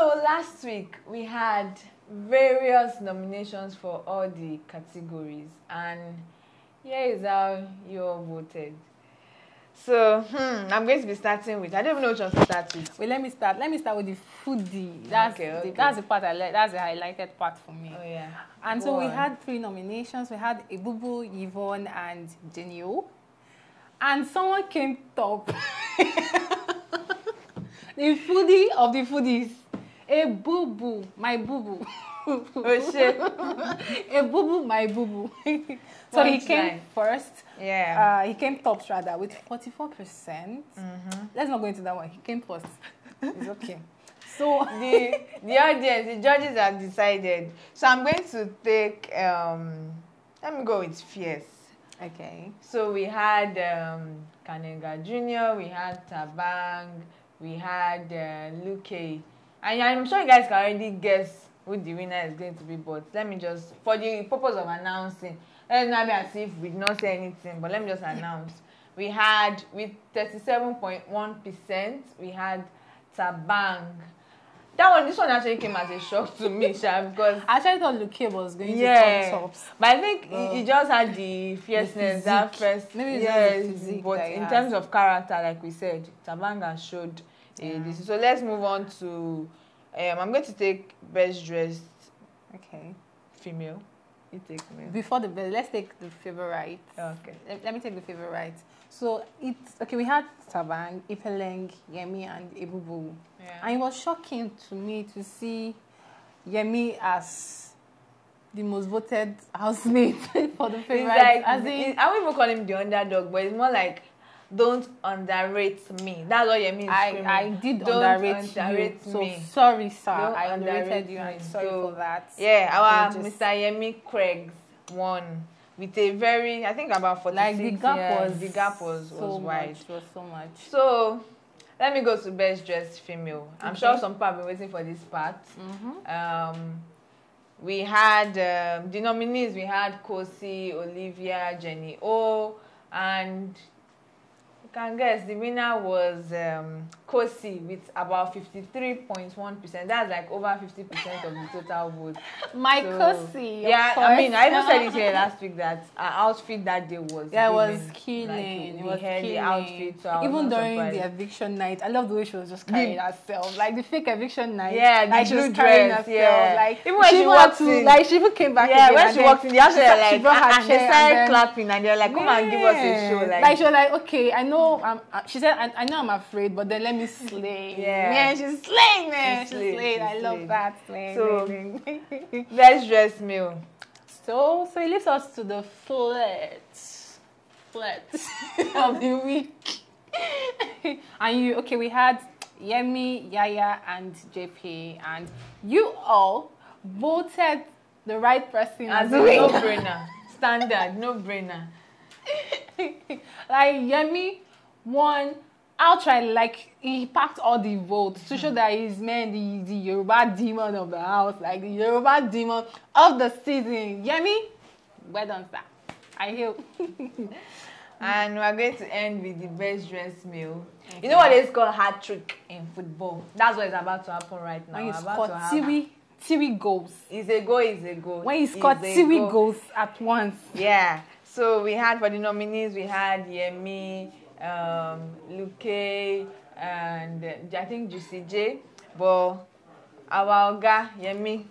So last week we had various nominations for all the categories, and here is how you all voted. So I'm going to be starting with, I don't even know which one to start with. Well, let me start with the foodie. That's okay, that's the part I like. That's the highlighted part for me. Oh yeah. And so we had three nominations. We had Ibubu, Yvonne, and Jenny O. And someone came top. The foodie of the foodies. A boo-boo, my boo-boo. Oh shit. A boo-boo, my boo-boo. So he came first. Yeah. He came top rather with 44%. Let's not go into that one. He came first. It's okay. So the audience, the judges have decided. So I'm going to take let me go with fierce. Okay. So we had Kanaga Jr., we had Thabang, we had Luke. And I'm sure you guys can already guess who the winner is going to be, but let me just, for the purpose of announcing, let's not be as if we did not say anything, but let me just announce. We had, with 37.1%, we had Sabang. This one actually came as a shock to me, because I actually thought Luke was going to top tops. But I think he just had the fierceness, that first. Maybe physique, but in terms of character, like we said, Sabang has showed. So let's move on to I'm going to take best dressed. Okay. Female. You take male. Before the best, let's take the favorite. Okay. Let me take the favorite. So it's okay, we had Sabang, Ipeleng, Yemi, and Ibubu. Yeah. And it was shocking to me to see Yemi as the most voted housemate for the favorite. Like, I won't even call him the underdog, but it's more like, don't underrate me. That's what Yemi is screaming. I did don't underrate you. Me. So sorry, sir. Don't I underrated you. I'm sorry for that. Yeah, our Mr. Yemi Craig's won with a very, I think about 46. Like the gap was wide. It was so much. So let me go to best dressed female. I'm sure some people have been waiting for this part. We had the nominees. We had Khosi, Olivia, Jenny O, and can guess the winner was Khosi with about 53.1%. That's like over 50% of the total vote. My Khosi. Yeah, I mean, I even said it here last week that our outfit that day was killing. Like, it was killing. Outfit, so even during the eviction night, I love the way she was just carrying herself. Like the fake eviction night. Yeah, the like she was carrying herself. Yeah. Like even when she walked in, like she even came back. Yeah, when she walked in, they actually like and they started clapping and they're like, "Come and give us a show." Like she was like, "Okay, I know." She said, I know I'm afraid, but then let me slay. Yeah, she's slaying, man. She slayed. I love that. So, let's dress meal. So it leaves us to the flirt of the week. And we had Yemi, Yaya, and JP, and you all voted the right person as a no-brainer. Standard, no-brainer. Like Yemi won outright, like he packed all the votes to show that he's the Yoruba demon of the house, like the Yoruba demon of the season. Yemi, well done, sir. I hear. And we're going to end with the best dressed male. Okay. You know what it's called? Hat trick in football. That's what is about to happen right now. It's called Tiwi goals. It's a goal. When he scored Tiwi goals at once. Yeah. So we had, for the nominees, we had Yemi, Luke, and I think Juicy J. But our guy, Yemi,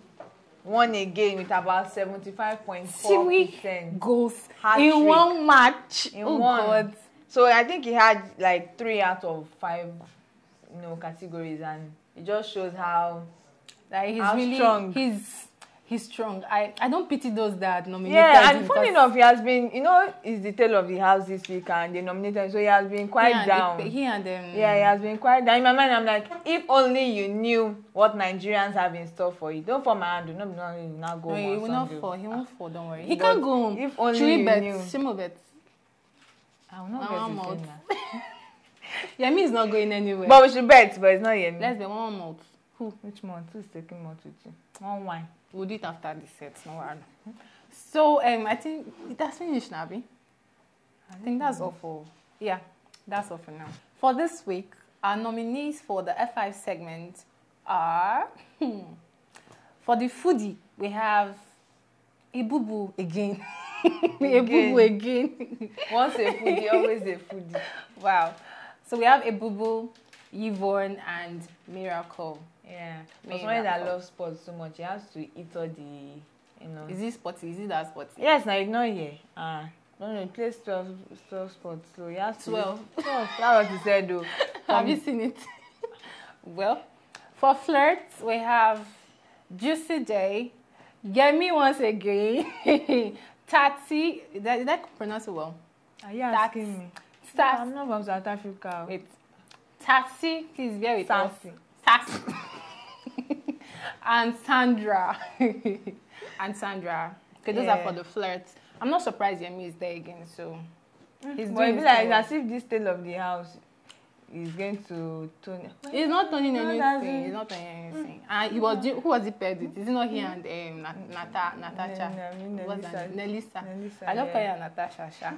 won again with about 75.4% goals in one match. God. So I think he had like 3 out of 5, categories, and it just shows how strong. He's strong. I don't pity those that nominated. Yeah, and funny enough, he has been, he's the tail of the house this week and they nominated him, so he has been quite down. Yeah, he has been quite down. In my mind, I'm like, if only you knew what Nigerians have in store for you. Don't fall my hand, do not go home. No, he won't fall, don't worry. He can't go home. If only you knew. I will not bet this thing. Yemi is not going anywhere. But we should bet, but it's not Yemi. Let's bet one month. Who? Which month? Who's taking month with you? One wine. We'll do it after the set, no worries. So I think that's finished, Nabi. I think that's all for that's all for now. For this week, our nominees for the F5 segment are... For the foodie, we have Ibubu again. Ibubu again. Once a foodie, always a foodie. Wow. So we have Ibubu, Yvonne, and Miracle. Yeah. Because one that loves sports so much, he has to eat all the... You know. Is it sporty? Is it that sporty? Yes, I ignore you. No, he plays 12 sports, so he has 12. 12. That's what he said, though. Have you seen it? Well, for flirts, we have Juicy Day, Yemi once again, Tati. Did I pronounce it well? Are you asking me? No, I'm not from South Africa. Wait. Tati, please bear with us. Tati. And Sandra. And Sandra. Okay, those are for the flirts. I'm not surprised Yemi is there again, so... It's going to be like as if this tail of the house is going to turn... It's not turning anything. It's not turning anything. And it was... Who was it paired with? Is it not here and Natasha? Nelisa. I don't call her Natasha, Sha.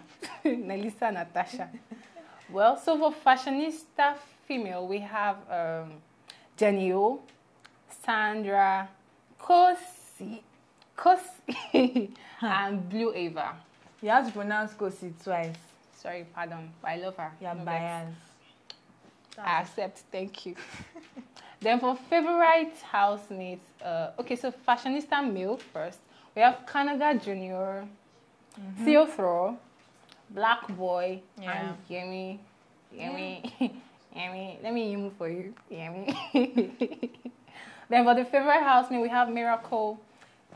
Nelisa, Natasha. Well, so for fashionista female, we have Jenny O, Sandra, Khosi, and Blue Aiva. You have to pronounce Khosi twice. Sorry, pardon. I love her. You're biased. I accept. Thank you. Then for favorite housemates, okay, so fashionista male first. We have Kanaga Jr., C.O. Thro, Black Boy, and Yemi. Yemi. Let me move for you. Yemi. Then for the favorite housemate, we have Miracle,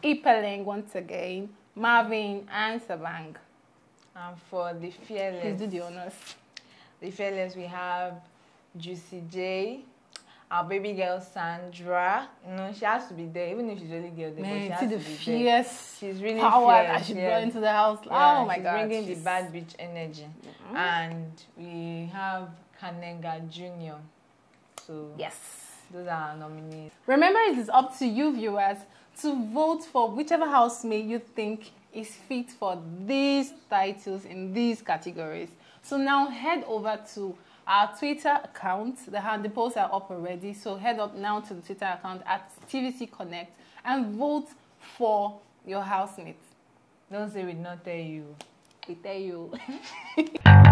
Ipeleng once again, Marvin, and Sabang. And for the fearless... Please do the honors. The fearless, we have Juicy J, our baby girl Sandra. You know, she has to be there, even if she's really girl there. Man, but she has to be there. She's really power she brought into the house. Yeah, oh my God. She's bringing the bad bitch energy. Mm-hmm. And we have Kanaga Jr. So... Yes. Those are our nominees. Remember, it is up to you viewers to vote for whichever housemate you think is fit for these titles in these categories. So now head over to our Twitter account. The polls are up already, so head up now to the Twitter account at tvc connect and vote for your housemates. Don't say we did not tell you. We tell you.